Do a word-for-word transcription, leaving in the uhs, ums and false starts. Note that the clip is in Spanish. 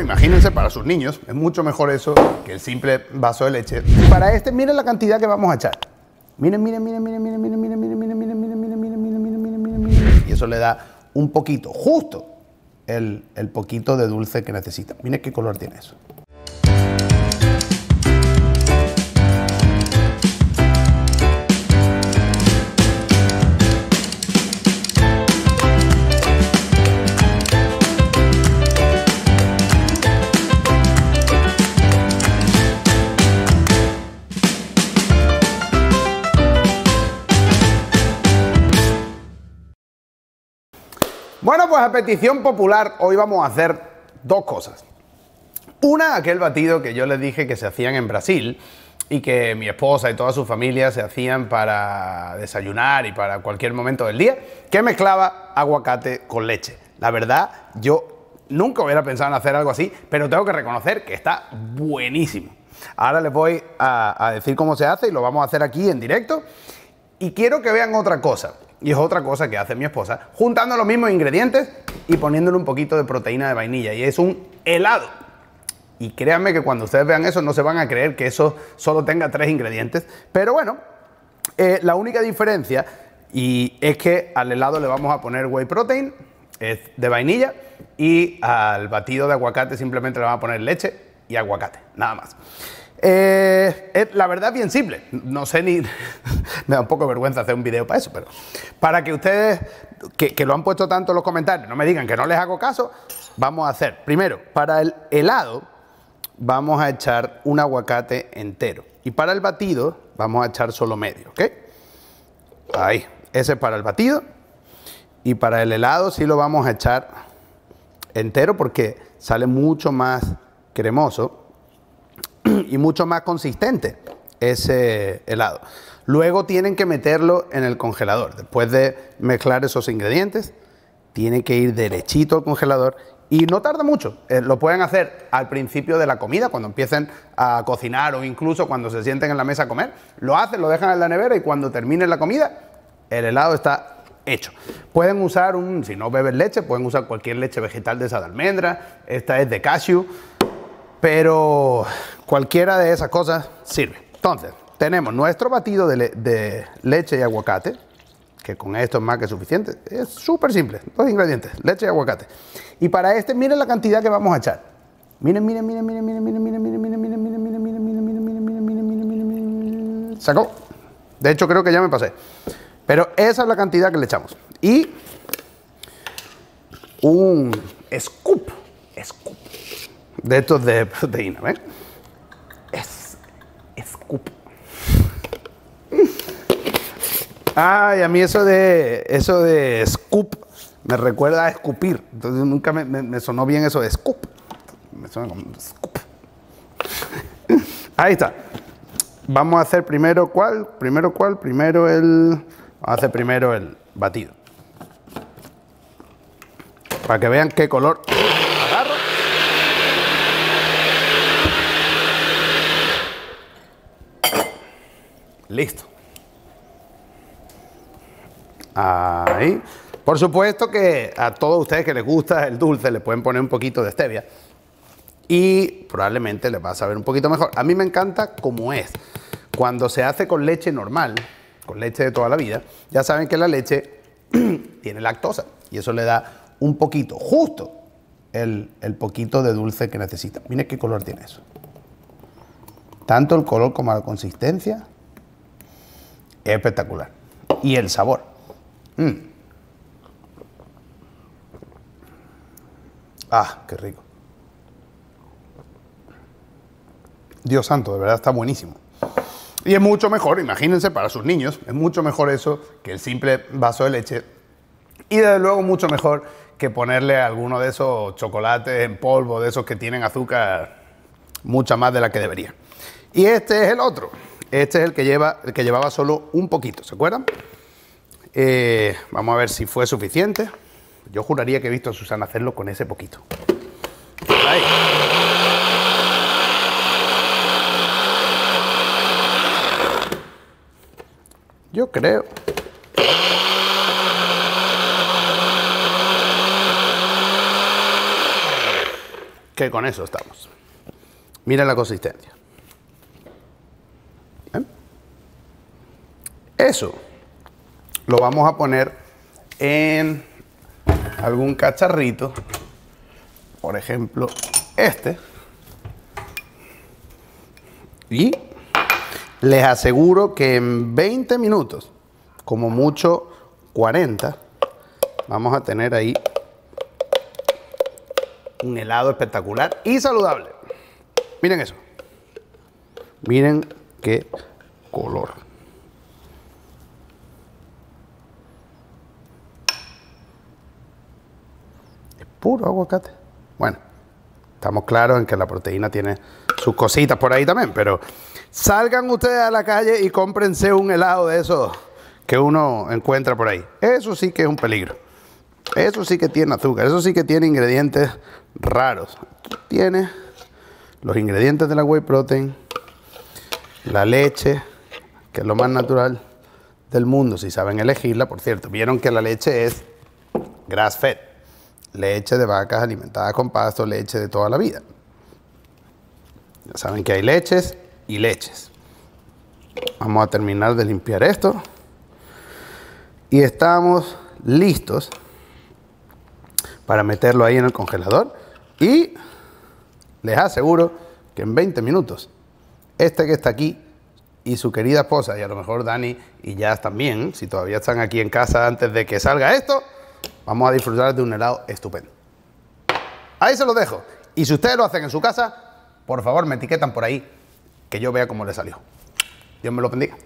Imagínense, para sus niños es mucho mejor eso que el simple vaso de leche. Y para este, miren la cantidad que vamos a echar. Miren, miren, miren, miren, miren, miren, miren, miren, miren, miren, miren, miren, miren, miren, miren, miren, miren, miren. Y eso le da un poquito, justo el, el poquito de dulce que necesita. Miren qué color tiene eso. Bueno, pues a petición popular hoy vamos a hacer dos cosas. Una, aquel batido que yo les dije que se hacían en Brasil y que mi esposa y toda su familia se hacían para desayunar y para cualquier momento del día, que mezclaba aguacate con leche. La verdad, yo nunca hubiera pensado en hacer algo así, pero tengo que reconocer que está buenísimo. Ahora les voy a, a decir cómo se hace y lo vamos a hacer aquí en directo. Y quiero que vean otra cosa. Y es otra cosa que hace mi esposa, juntando los mismos ingredientes y poniéndole un poquito de proteína de vainilla. Y es un helado. Y créanme que cuando ustedes vean eso no se van a creer que eso solo tenga tres ingredientes. Pero bueno, eh, la única diferencia y es que al helado le vamos a poner whey protein, es de vainilla, y al batido de aguacate simplemente le vamos a poner leche y aguacate, nada más. Eh, eh, la verdad, bien simple. No sé ni... me da un poco de vergüenza hacer un video para eso, pero... para que ustedes, que, que lo han puesto tanto en los comentarios, no me digan que no les hago caso, vamos a hacer. Primero, para el helado vamos a echar un aguacate entero. Y para el batido vamos a echar solo medio, ¿ok? Ahí. Ese es para el batido. Y para el helado sí lo vamos a echar entero porque sale mucho más cremoso y mucho más consistente ese helado. Luego tienen que meterlo en el congelador. Después de mezclar esos ingredientes, tiene que ir derechito al congelador y no tarda mucho. Eh, lo pueden hacer al principio de la comida, cuando empiecen a cocinar o incluso cuando se sienten en la mesa a comer. Lo hacen, lo dejan en la nevera y cuando terminen la comida, el helado está hecho. Pueden usar, un, si no beben leche, pueden usar cualquier leche vegetal de esa de almendra. Esta es de cashew. Pero cualquiera de esas cosas sirve. Entonces, tenemos nuestro batido de, le de leche y aguacate, que con esto es más que suficiente. Es súper simple, dos ingredientes, leche y aguacate. Y para este, miren la cantidad que vamos a echar. Miren, miren, miren, miren, miren, miren, miren, miren, miren, miren, miren, miren, miren, miren, miren, miren, miren, miren, miren, miren, miren, miren. Se acabó. De hecho, creo que ya me pasé. Pero esa es la cantidad que le echamos. Y un scoop, scoop. De estos de proteína, ¿ven? Es... scoop. Ay, a mí eso de... eso de scoop me recuerda a escupir. Entonces nunca me, me, me sonó bien eso de scoop. Me suena como scoop. Ahí está. Vamos a hacer primero cuál, primero cuál, primero el... vamos a hacer primero el batido. Para que vean qué color agarro. Listo. Ahí. Por supuesto que a todos ustedes que les gusta el dulce le pueden poner un poquito de stevia y probablemente les va a saber un poquito mejor. A mí me encanta como es. Cuando se hace con leche normal, con leche de toda la vida, ya saben que la leche tiene lactosa y eso le da un poquito, justo el, el poquito de dulce que necesita. Miren qué color tiene eso. Tanto el color como la consistencia. Es espectacular. Y el sabor. Mm. Ah, qué rico. Dios santo, de verdad está buenísimo. Y es mucho mejor, imagínense, para sus niños, es mucho mejor eso que el simple vaso de leche. Y desde luego mucho mejor que ponerle alguno de esos chocolates en polvo, de esos que tienen azúcar mucha más de la que debería. Y este es el otro. Este es el que, lleva, el que llevaba solo un poquito, ¿se acuerdan? Eh, vamos a ver si fue suficiente. Yo juraría que he visto a Susana hacerlo con ese poquito. Ahí. Yo creo... que con eso estamos. Mira la consistencia. ¿Bien? Eso lo vamos a poner en algún cacharrito, por ejemplo este, y les aseguro que en veinte minutos, como mucho cuarenta, vamos a tener ahí un helado espectacular y saludable. Miren eso. Miren qué color. Es puro aguacate. Bueno, estamos claros en que la proteína tiene sus cositas por ahí también, pero salgan ustedes a la calle y cómprense un helado de esos que uno encuentra por ahí. Eso sí que es un peligro. Eso sí que tiene azúcar, eso sí que tiene ingredientes raros. Tiene los ingredientes de la whey protein, la leche, que es lo más natural del mundo, si saben elegirla, por cierto. Vieron que la leche es grass fed, leche de vacas alimentadas con pasto, leche de toda la vida. Ya saben que hay leches y leches. Vamos a terminar de limpiar esto. Y estamos listos para meterlo ahí en el congelador, y les aseguro que en veinte minutos este que está aquí y su querida esposa, y a lo mejor Dani y Jazz también, si todavía están aquí en casa antes de que salga esto, vamos a disfrutar de un helado estupendo. Ahí se los dejo, y si ustedes lo hacen en su casa, por favor me etiquetan por ahí, que yo vea cómo les salió. Dios me lo bendiga.